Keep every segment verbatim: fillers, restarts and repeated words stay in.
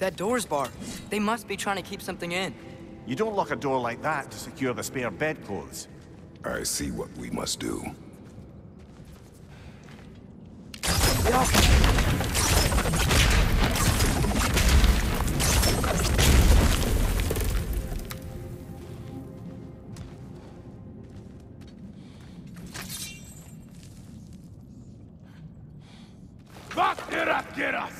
That door's barred. They must be trying to keep something in. You don't lock a door like that to secure the spare bedclothes. I see what we must do. Fuck it up, get us!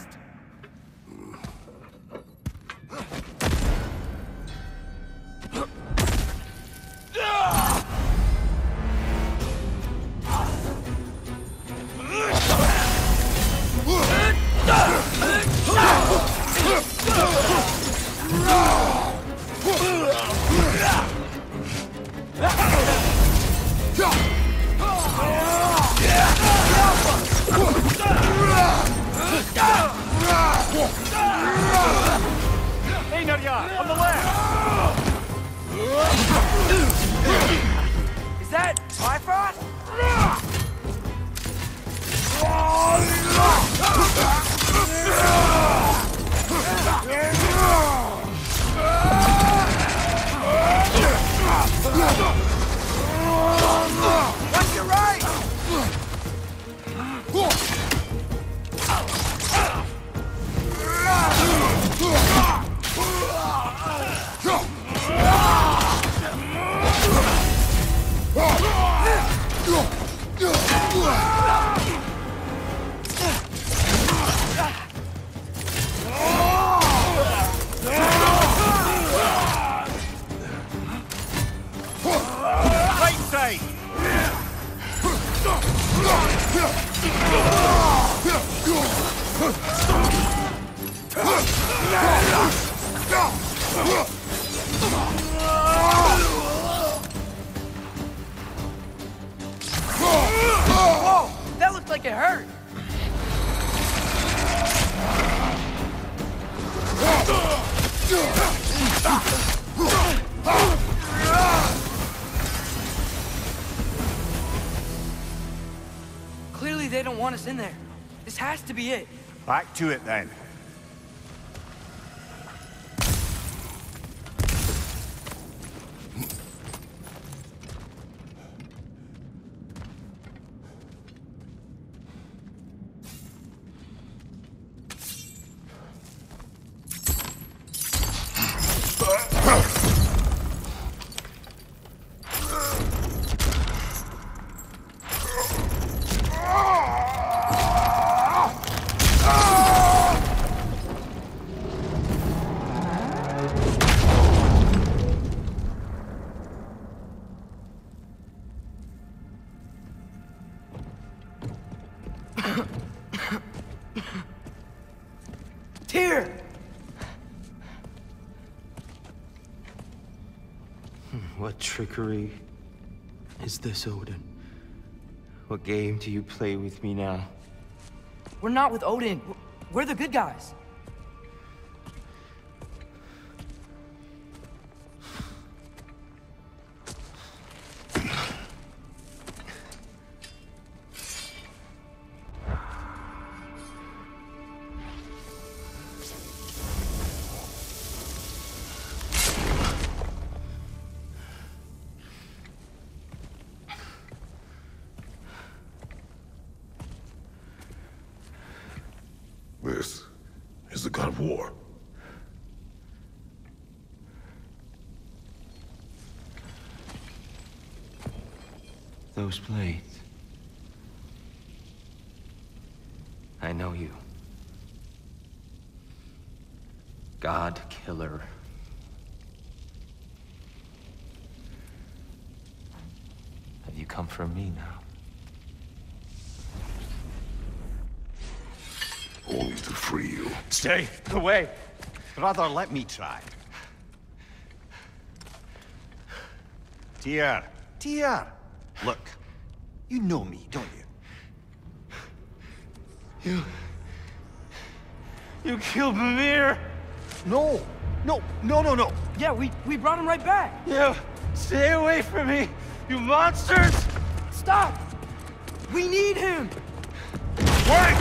On the left! Is that Bifrost? That's your right! Whoa! That looks like it hurt! Clearly they don't want us in there. This has to be it. Back to it then. Tyr! What trickery is this, Odin? What game do you play with me now? We're not with Odin. We're the good guys. This is the god of war. Those blades. I know you. God killer. Have you come for me now? Only to free you. Stay away! Rather, let me try. Tyr! Tyr! Look, you know me, don't you? You... You killed Mimir! No! No, no, no, no! Yeah, we, we brought him right back! Yeah, stay away from me, you monsters! Stop! We need him! Wait!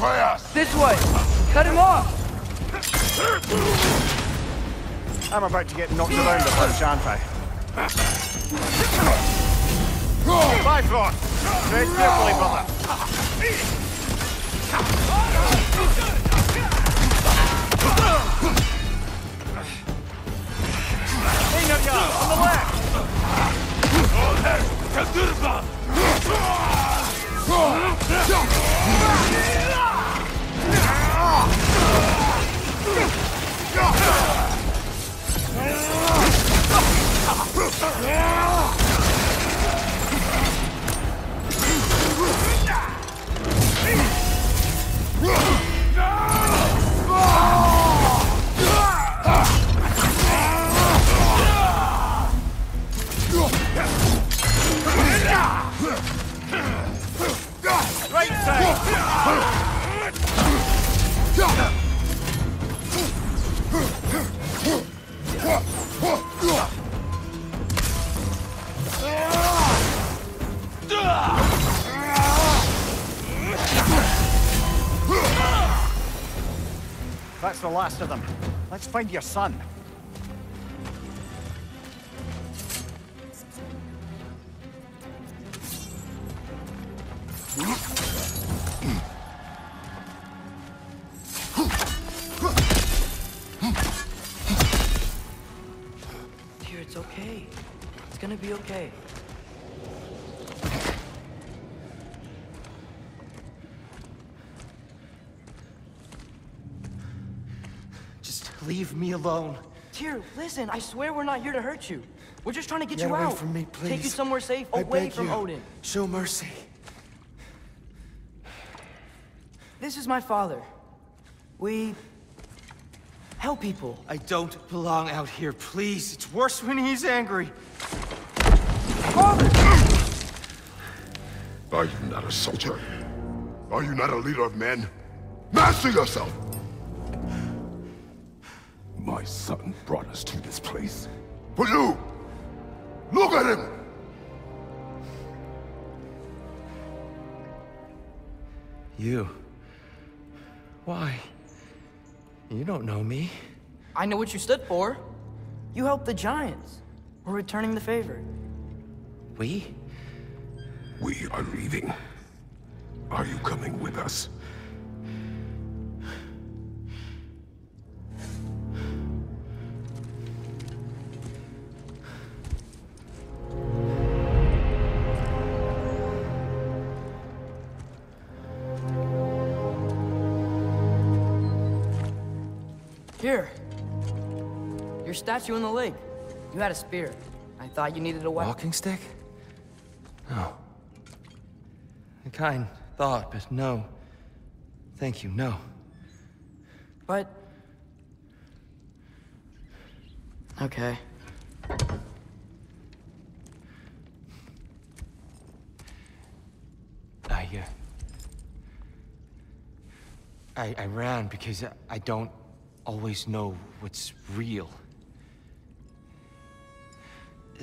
betray us! This way! Cut him off! I'm about to get knocked around a bunch, aren't I? Bye, Flock! Tread carefully, brother! Hang up, guys! On the left! That's the last of them. Let's find your son. Tyr, it's okay. It's gonna be okay. Leave me alone. Tyr, listen, I swear we're not here to hurt you. We're just trying to get, get you away out. From me, please. Take you somewhere safe, I away from you. Odin. Show mercy. This is my father. We help people. I don't belong out here, please. It's worse when he's angry. Father! Are you not a soldier? Are you not a leader of men? Master yourself! My son brought us to this place. But you! Look at him! You... Why? You don't know me. I know what you stood for. You helped the giants. We're returning the favor. We? We are leaving. Are you coming with us? Here. Your statue in the lake. You had a spear. I thought you needed a weapon. Walking stick? No. A kind thought, but no. Thank you, no. But... Okay. I, uh... I, I ran because I, I don't... always know what's real.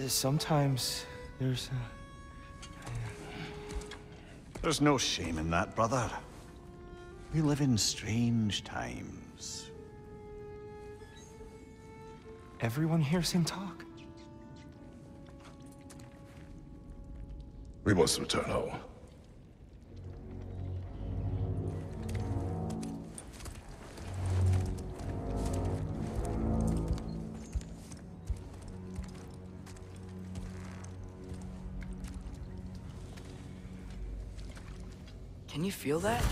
Sometimes there's a... There's no shame in that, brother. We live in strange times. Everyone hears him talk. We must return home. Can you feel that?